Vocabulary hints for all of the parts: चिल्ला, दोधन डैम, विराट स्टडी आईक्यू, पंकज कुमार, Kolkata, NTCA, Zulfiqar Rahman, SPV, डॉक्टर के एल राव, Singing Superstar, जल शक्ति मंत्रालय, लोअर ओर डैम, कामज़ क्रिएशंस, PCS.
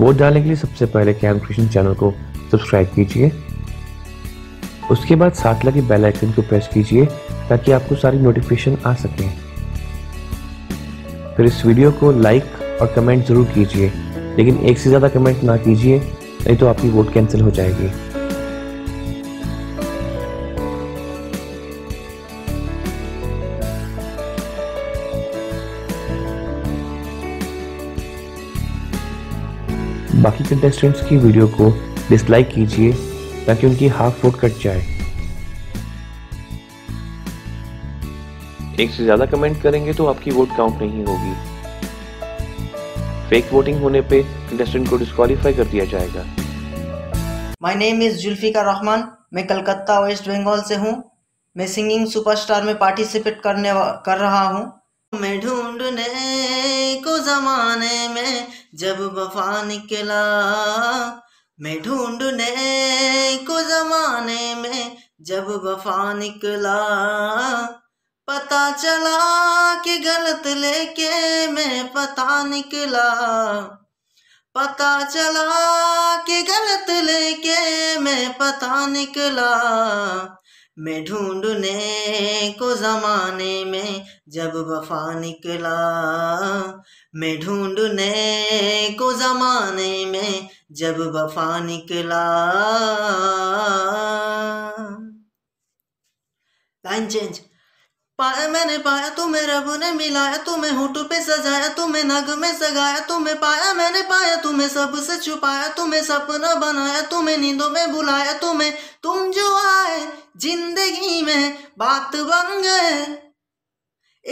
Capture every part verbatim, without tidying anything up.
Vote डालने के लिए सबसे पहले कामज़ क्रिएशंस चैनल को सब्सक्राइब कीजिए, उसके बाद साथ लगे बेल आइकन को प्रेस कीजिए ताकि आपको सारी नोटिफिकेशन आ सके। फिर इस वीडियो को लाइक और कमेंट जरूर कीजिए, लेकिन एक से ज़्यादा कमेंट ना कीजिए, नहीं तो आपकी वोट कैंसिल हो जाएगी। बाकी कंटेस्टेंट्स की वीडियो को डिसलाइक कीजिए ताकि उनकी हाफ वोट कट जाए। एक से ज्यादा कमेंट करेंगे तो आपकी वोट काउंट नहीं होगी। फेक वोटिंग होने पे कंटेस्टेंट को डिस्क्वालीफाई कर दिया जाएगा। My name is Zulfikar Rahman, मैं कलकत्ता वेस्ट बंगाल से हूँ। मैं सिंगिंग सुपरस्टार में पार्टिसिपेट करने कर रहा हूँ। मैं ढूंढने को जमाने में जब वफा निकला, मैं ढूंढने को जमाने में जब वफा निकला, पता चला कि गलत लेके मैं पता निकला, पता चला कि गलत लेके मैं पता निकला। मैं ढूंढने को ज़माने में जब वफा निकला, मैं ढूंढने को ज़माने में जब वफा निकला। Line change. पाया मैंने पाया तुम्हें रब ने मिलाया, तुम्हें होठों पे सजाया, तुम्हें नग में सगाया, तुम्हें पाया मैंने पाया तुम्हें सबसे छुपाया, तुम्हें सपना बनाया, तुम्हें नींदों में बुलाया, तुम्हें तुम जो आए जिंदगी में बात बन गए,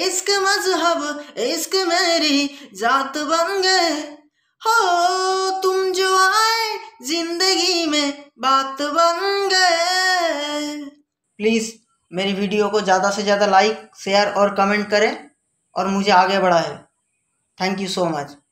इश्क मजहब इश्क मेरी जात बन गए, हो तुम जो आए जिंदगी में बात बन गए। प्लीज मेरी वीडियो को ज़्यादा से ज़्यादा लाइक शेयर और कमेंट करें और मुझे आगे बढ़ाएं। Thank you so much.